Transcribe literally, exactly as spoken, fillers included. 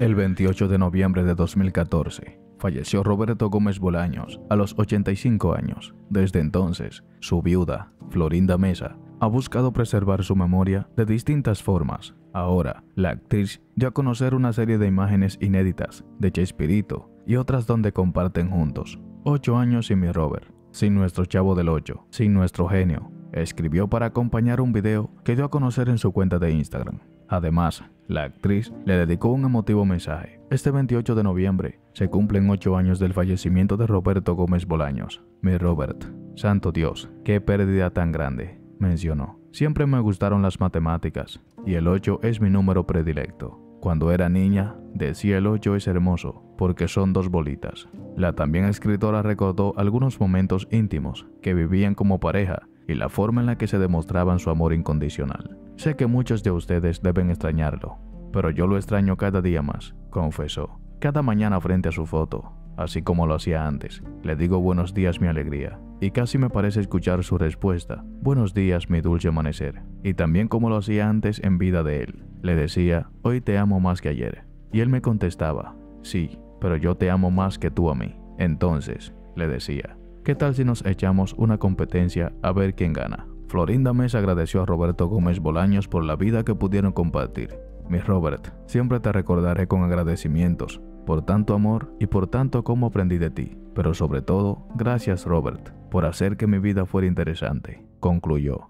El veintiocho de noviembre de dos mil catorce, falleció Roberto Gómez Bolaños a los ochenta y cinco años. Desde entonces, su viuda, Florinda Meza, ha buscado preservar su memoria de distintas formas. Ahora, la actriz dio a conocer una serie de imágenes inéditas de Chespirito y otras donde comparten juntos. Ocho años sin mi Robert, sin nuestro Chavo del Ocho, sin nuestro genio, escribió para acompañar un video que dio a conocer en su cuenta de Instagram. Además, la actriz le dedicó un emotivo mensaje. Este veintiocho de noviembre se cumplen ocho años del fallecimiento de Roberto Gómez Bolaños. Mi Robert, santo Dios, qué pérdida tan grande, mencionó. Siempre me gustaron las matemáticas y el ocho es mi número predilecto. Cuando era niña, decía el ocho es hermoso porque son dos bolitas. La también escritora recordó algunos momentos íntimos que vivían como pareja y la forma en la que se demostraban su amor incondicional. Sé que muchos de ustedes deben extrañarlo, pero yo lo extraño cada día más, confesó. Cada mañana frente a su foto, así como lo hacía antes, le digo buenos días mi alegría, y casi me parece escuchar su respuesta, buenos días mi dulce amanecer, y también como lo hacía antes en vida de él. Le decía, hoy te amo más que ayer, y él me contestaba, sí, pero yo te amo más que tú a mí. Entonces, le decía, ¿qué tal si nos echamos una competencia a ver quién gana? Florinda Meza agradeció a Roberto Gómez Bolaños por la vida que pudieron compartir. Mi Robert, siempre te recordaré con agradecimientos, por tanto amor y por tanto como aprendí de ti, pero sobre todo, gracias Robert, por hacer que mi vida fuera interesante, concluyó.